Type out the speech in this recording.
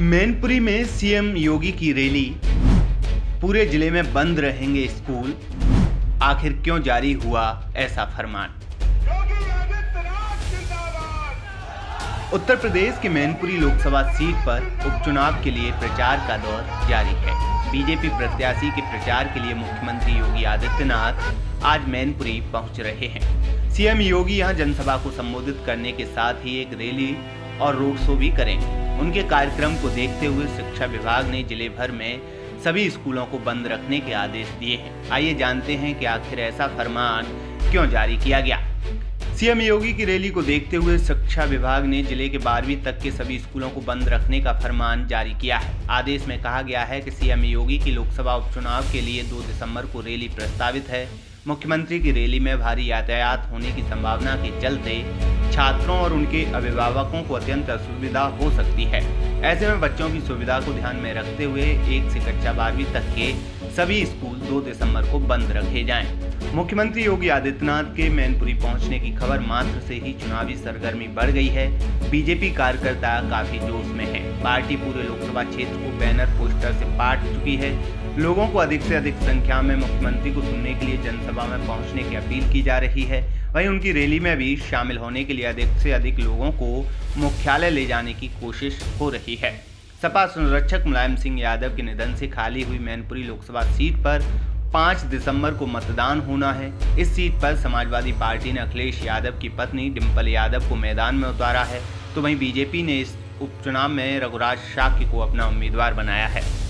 मैनपुरी में सीएम योगी की रैली, पूरे जिले में बंद रहेंगे स्कूल, आखिर क्यों जारी हुआ ऐसा फरमान। उत्तर प्रदेश के मैनपुरी लोकसभा सीट पर उपचुनाव के लिए प्रचार का दौर जारी है। बीजेपी प्रत्याशी के प्रचार के लिए मुख्यमंत्री योगी आदित्यनाथ आज मैनपुरी पहुंच रहे हैं। सीएम योगी यहां जनसभा को संबोधित करने के साथ ही एक रैली और रोड शो भी करेंगे। उनके कार्यक्रम को देखते हुए शिक्षा विभाग ने जिले भर में सभी स्कूलों को बंद रखने के आदेश दिए हैं। आइए जानते हैं कि आखिर ऐसा फरमान क्यों जारी किया गया। सीएम योगी की रैली को देखते हुए शिक्षा विभाग ने जिले के 12वीं तक के सभी स्कूलों को बंद रखने का फरमान जारी किया है। आदेश में कहा गया है कि सीएम योगी की लोकसभा उपचुनाव के लिए 2 दिसंबर को रैली प्रस्तावित है। मुख्यमंत्री की रैली में भारी यातायात होने की संभावना के चलते छात्रों और उनके अभिभावकों को अत्यंत असुविधा हो सकती है। ऐसे में बच्चों की सुविधा को ध्यान में रखते हुए 1 से कक्षा 12वीं तक के सभी स्कूल 2 दिसंबर को बंद रखे जाएं। मुख्यमंत्री योगी आदित्यनाथ के मैनपुरी पहुंचने की खबर मात्र से ही चुनावी सरगर्मी बढ़ गई है। बीजेपी कार्यकर्ता काफी जोश में है। पार्टी पूरे लोकसभा क्षेत्र को बैनर पोस्टर से पाट चुकी है। लोगों को अधिक से अधिक संख्या में मुख्यमंत्री को सुनने के लिए जनसभा में पहुंचने की अपील की जा रही है। वहीं उनकी रैली में भी शामिल होने के लिए अधिक से अधिक लोगों को मुख्यालय ले जाने की कोशिश हो रही है। सपा संरक्षक मुलायम सिंह यादव के निधन से खाली हुई मैनपुरी लोकसभा सीट पर 5 दिसंबर को मतदान होना है। इस सीट पर समाजवादी पार्टी ने अखिलेश यादव की पत्नी डिम्पल यादव को मैदान में उतारा है, तो वहीं बीजेपी ने इस उपचुनाव में रघुराज शाक्य को अपना उम्मीदवार बनाया है।